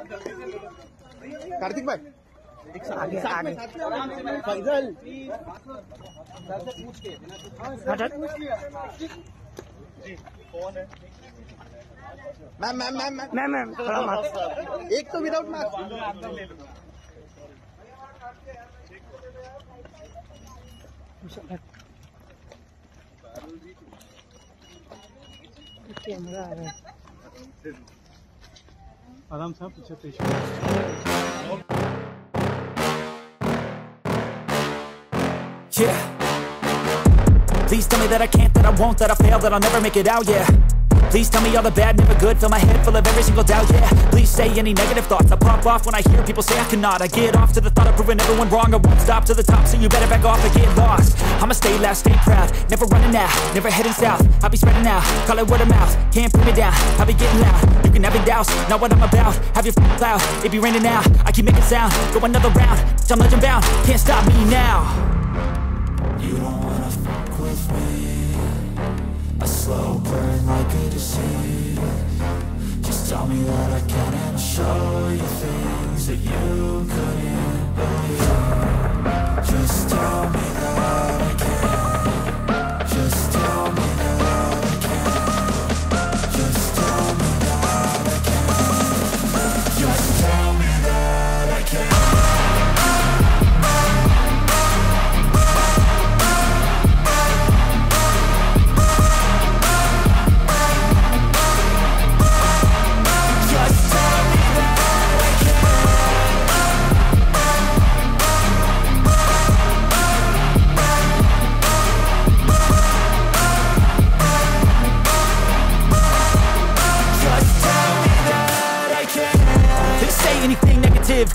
कार्तिक भाई आगे आगे फैजल पूछ के कौन है ma'am ma'am ma'am ma'am ma'am थोड़ा मार्क्स एक तो विदाउट मार्क्स कैमरा आ रहा है आराम साहब पीछे पेश yeah please tell me that I can't that I won't that I fail that I'll never make it out yeah please tell me all the bad never good fill my head full of every single doubt yeah please say any negative thoughts I pop off when I hear people say I cannot I get off to the thought of proving everyone wrong I won't stop to the top so you better back off and get lost I'ma stay loud stay proud never running out never heading south I'll be spreading out call it word of mouth can't put me down I'll be getting loud you can have your doubts not what I'm about have your cloud it be raining out I keep making sound go another round I'm legend bound can't stop me now you won't wanna fuck with me a slow burn like a disease just tell me that I can and I'll show you things that you couldn't believe just tell me that I can just tell me that I can just tell me that I can just tell me that I can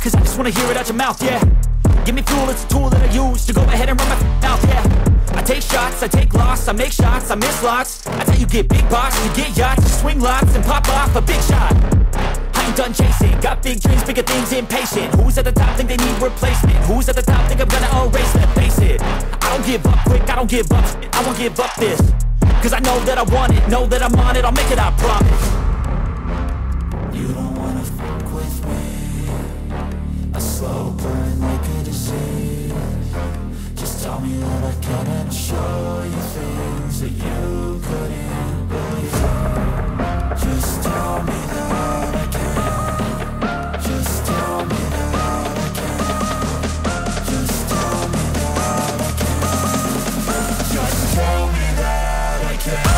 Cause I just wanna hear it out your mouth, yeah give me fuel, it's a tool that I use to go ahead and run my mouth, yeah I take shots, I take loss, I make shots, I miss lots I tell you get big box, you get yachts, you swing lots and pop off a big shot I ain't done chasing, got big dreams, bigger things, impatient who's at the top think they need replacement who's at the top think I'm gonna erase them, face it I don't give up quick, I don't give up shit, I won't give up this cause I know that I want it, know that I'm on it, I'll make it, I promise you don't wanna fuck with me slow burn like a disease just tell me that I can and I'll show you things that you couldn't believe just tell me that I can just tell me that I can just tell me that I can just tell me that I can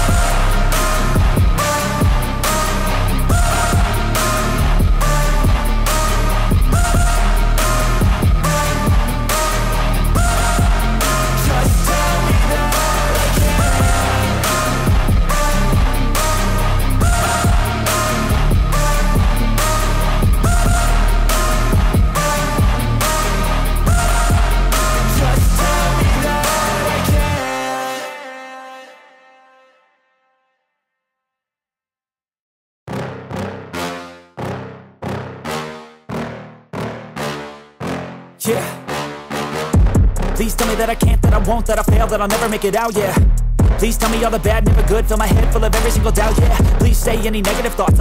yeah please tell me that I can't that I won't that I fail that I'll never make it out yeah please tell me all the bad never good fill my head full of every single doubt yeah please say any negative thoughts